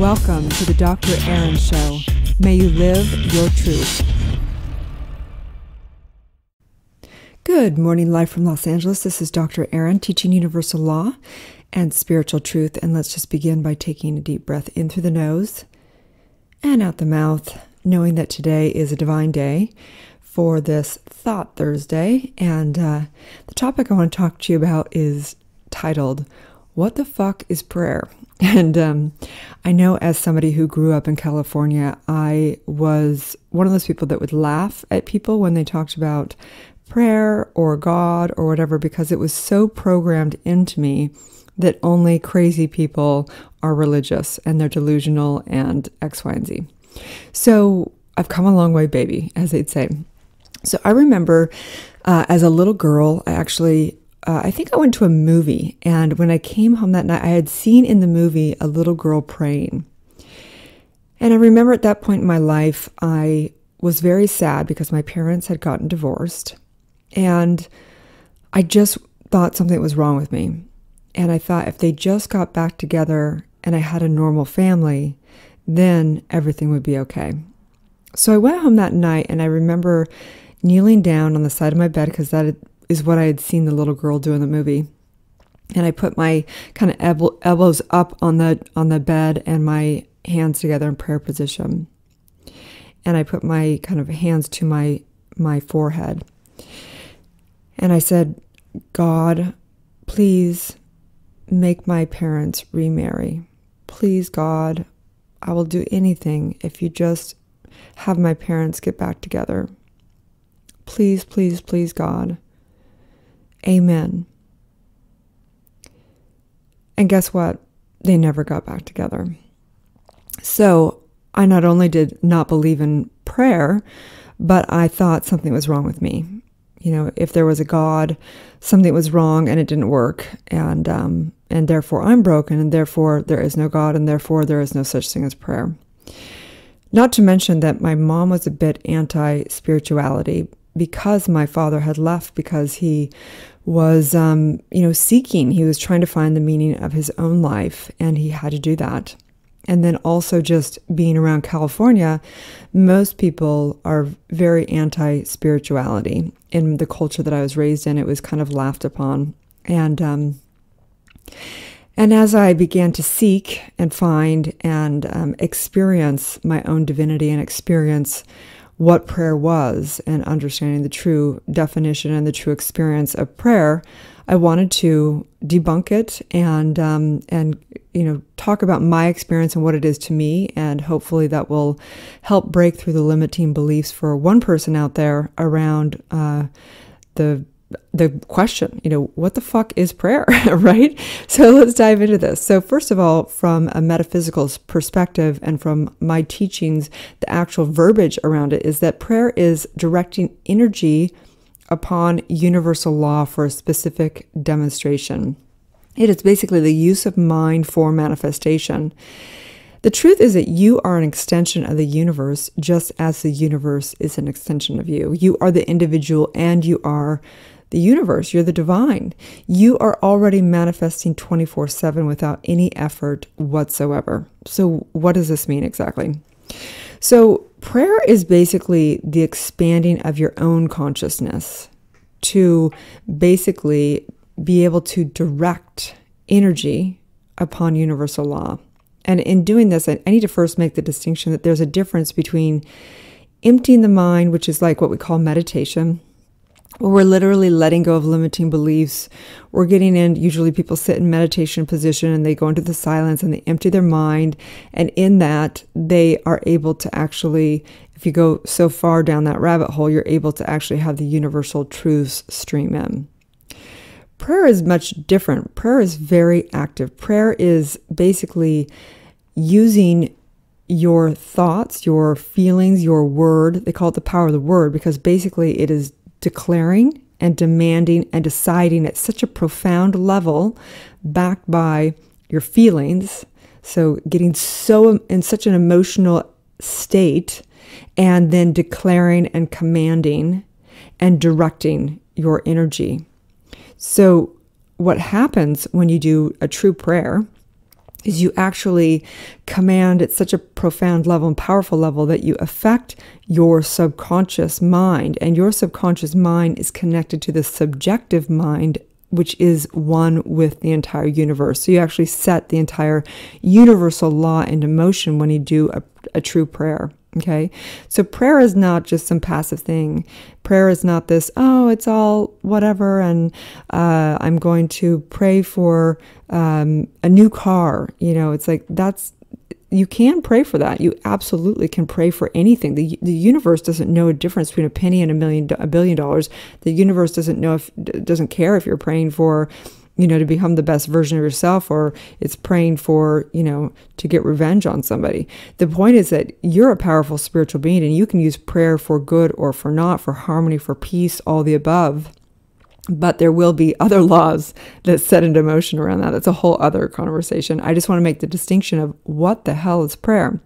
Welcome to the Dr. Aaron Show. May you live your truth. Good morning, live from Los Angeles. This is Dr. Aaron, teaching universal law and spiritual truth. And let's just begin by taking a deep breath in through the nose and out the mouth, knowing that today is a divine day for this Thought Thursday. And the topic I want to talk to you about is titled, What the Fuck is Prayer? And I know as somebody who grew up in California, I was one of those people that would laugh at people when they talked about prayer or God or whatever, because it was so programmed into me that only crazy people are religious and they're delusional and X, Y, and Z. So I've come a long way, baby, as they'd say. So I remember as a little girl, I actually... I think I went to a movie, and when I came home that night, I had seen in the movie a little girl praying. And I remember at that point in my life, I was very sad because my parents had gotten divorced, and I just thought something was wrong with me. And I thought if they just got back together and I had a normal family, then everything would be okay. So I went home that night, and I remember kneeling down on the side of my bed because that had is what I had seen the little girl do in the movie. And I put my kind of elbows up on the bed and my hands together in prayer position. And I put my kind of hands to my forehead. And I said, God, please make my parents remarry. Please, God, I will do anything if you just have my parents get back together. Please, please, please, God. Amen. And guess what? They never got back together. So I not only did not believe in prayer, but I thought something was wrong with me. You know, if there was a God, something was wrong and it didn't work. And therefore I'm broken, and therefore there is no God, and therefore there is no such thing as prayer. Not to mention that my mom was a bit anti-spirituality, because my father had left, because he was, you know, seeking. He was trying to find the meaning of his own life, and he had to do that. And then also just being around California, most people are very anti-spirituality. In the culture that I was raised in, it was kind of laughed upon. And as I began to seek and find and experience my own divinity and experience what prayer was and understanding the true definition and the true experience of prayer, I wanted to debunk it and you know, talk about my experience and what it is to me, and hopefully that will help break through the limiting beliefs for one person out there around the question, you know, what the fuck is prayer, right? So let's dive into this. So first of all, from a metaphysical perspective and from my teachings, the actual verbiage around it is that prayer is directing energy upon universal law for a specific demonstration. It is basically the use of mind for manifestation. The truth is that you are an extension of the universe, just as the universe is an extension of you. You are the individual and you are the universe. You're the divine. You are already manifesting 24/7 without any effort whatsoever. So what does this mean exactly? So prayer is basically the expanding of your own consciousness to basically be able to direct energy upon universal law. And in doing this, I need to first make the distinction that there's a difference between emptying the mind, which is like what we call meditation, where we're literally letting go of limiting beliefs. We're getting in, usually people sit in meditation position and they go into the silence and they empty their mind. And in that, they are able to actually, if you go so far down that rabbit hole, you're able to actually have the universal truths stream in. Prayer is much different. Prayer is very active. Prayer is basically using your thoughts, your feelings, your word. They call it the power of the word because basically it is declaring and demanding and deciding at such a profound level backed by your feelings. So getting so in such an emotional state and then declaring and commanding and directing your energy. So what happens when you do a true prayer is you actually command at such a profound level and powerful level that you affect your subconscious mind. And your subconscious mind is connected to the subjective mind, which is one with the entire universe. So you actually set the entire universal law into motion when you do a true prayer. Okay, so prayer is not just some passive thing. Prayer is not this, oh, it's all whatever, and I'm going to pray for a new car. You know, it's like that's, you can pray for that. You absolutely can pray for anything. The universe doesn't know a difference between a penny and $1 billion. The universe doesn't know doesn't care if you're praying for, you know, to become the best version of yourself, or it's praying for, you know, to get revenge on somebody. The point is that you're a powerful spiritual being, and you can use prayer for good or for not, for harmony, for peace, all the above. But there will be other laws that set into motion around that. That's a whole other conversation. I just want to make the distinction of what the hell is prayer.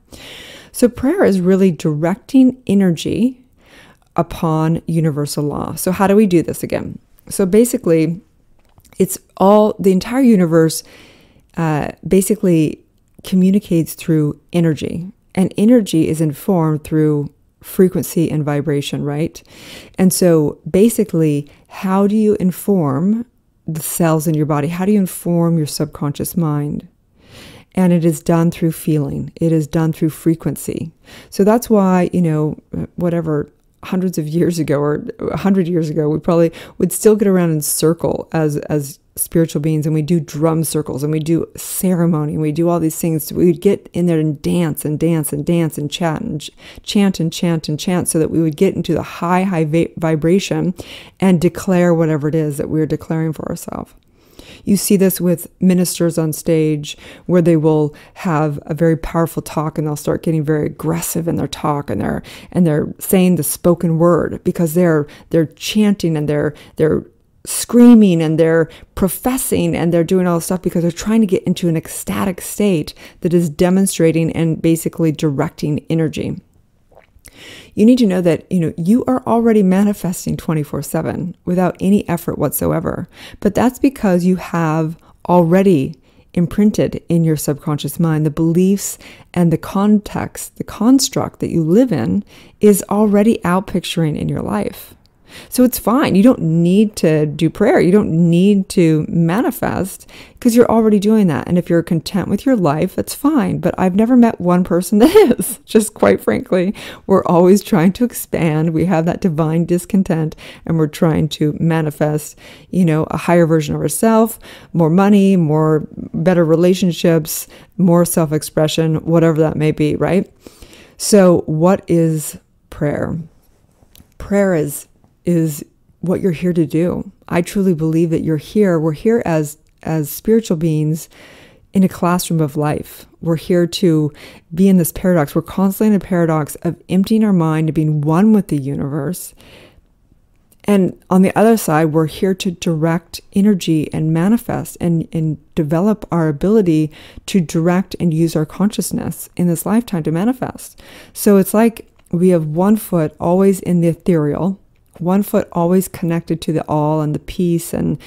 So prayer is really directing energy upon universal law. So how do we do this again? So basically, it's all, the entire universe basically communicates through energy. And energy is informed through frequency and vibration, right? And so basically, how do you inform the cells in your body? How do you inform your subconscious mind? And it is done through feeling. It is done through frequency. So that's why, you know, whatever, hundreds of years ago or 100 years ago, we probably would still get around in circle as spiritual beings, and we do drum circles and we do ceremony and we do all these things. We would get in there and dance and dance and dance and chat and chant and chant and chant, so that we would get into the high vibration and declare whatever it is that we're declaring for ourselves. You see this with ministers on stage, where they will have a very powerful talk and they'll start getting very aggressive in their talk, and they're saying the spoken word, because they're chanting and they're screaming and they're professing and they're doing all this stuff, because they're trying to get into an ecstatic state that is demonstrating and basically directing energy. You need to know that, you know, you are already manifesting 24/7 without any effort whatsoever. But that's because you have already imprinted in your subconscious mind the beliefs, and the context, the construct that you live in is already out picturing in your life. So it's fine. You don't need to do prayer. You don't need to manifest, because you're already doing that. And if you're content with your life, that's fine. But I've never met one person that is, just quite frankly. We're always trying to expand. We have that divine discontent, and we're trying to manifest, you know, a higher version of ourselves, more money, more better relationships, more self-expression, whatever that may be, right? So what is prayer? Prayer is what you're here to do. I truly believe that you're here. We're here as spiritual beings in a classroom of life. We're here to be in this paradox. We're constantly in a paradox of emptying our mind to being one with the universe. And on the other side, we're here to direct energy and manifest and develop our ability to direct and use our consciousness in this lifetime to manifest. So it's like we have one foot always in the ethereal, one foot always connected to the all and the peace and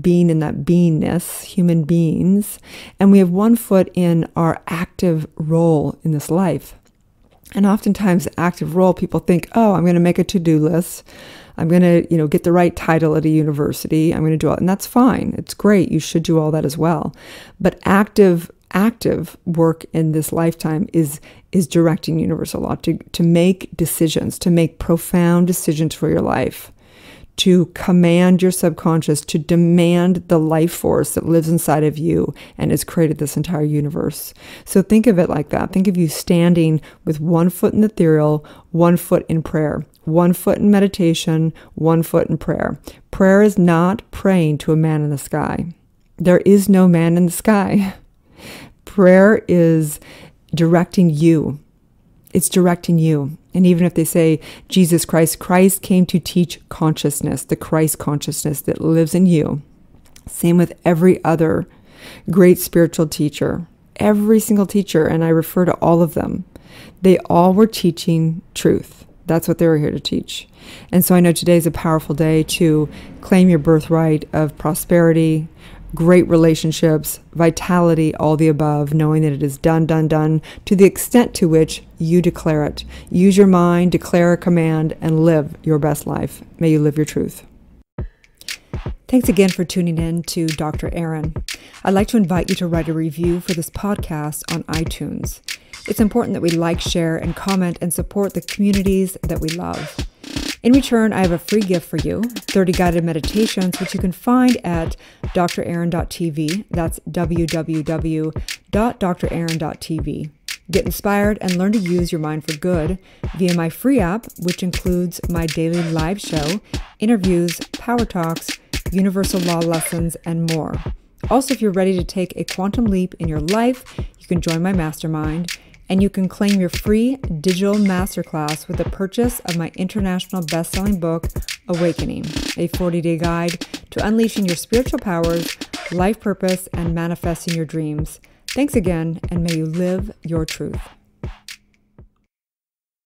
being in that beingness, human beings. And we have one foot in our active role in this life. And oftentimes the active role, people think, oh, I'm going to make a to-do list. I'm going to, you know, get the right title at a university. I'm going to do all, and that's fine. It's great. You should do all that as well. But active work in this lifetime is directing universal law, to make decisions, to make profound decisions for your life, to command your subconscious, to demand the life force that lives inside of you and has created this entire universe. So think of it like that. Think of you standing with one foot in the ethereal, one foot in prayer, one foot in meditation, one foot in prayer. Prayer is not praying to a man in the sky. There is no man in the sky. Prayer is directing you. It's directing you. And even if they say Jesus Christ, Christ came to teach consciousness, the Christ consciousness that lives in you. Same with every other great spiritual teacher, every single teacher, and I refer to all of them. They all were teaching truth. That's what they were here to teach. And so I know today is a powerful day to claim your birthright of prosperity, great relationships, vitality, all the above, knowing that it is done, done, done, to the extent to which you declare it. Use your mind, declare a command, and live your best life. May you live your truth. Thanks again for tuning in to Dr. Erin. I'd like to invite you to write a review for this podcast on iTunes. It's important that we like, share, and comment and support the communities that we love. In return, I have a free gift for you, 30 guided meditations, which you can find at draerin.tv. That's www.draerin.tv. Get inspired and learn to use your mind for good via my free app, which includes my daily live show, interviews, power talks, universal law lessons, and more. Also, if you're ready to take a quantum leap in your life, you can join my mastermind, and you can claim your free digital masterclass with the purchase of my international best-selling book, Awakening, a 40-day guide to unleashing your spiritual powers, life purpose, and manifesting your dreams. Thanks again, and may you live your truth.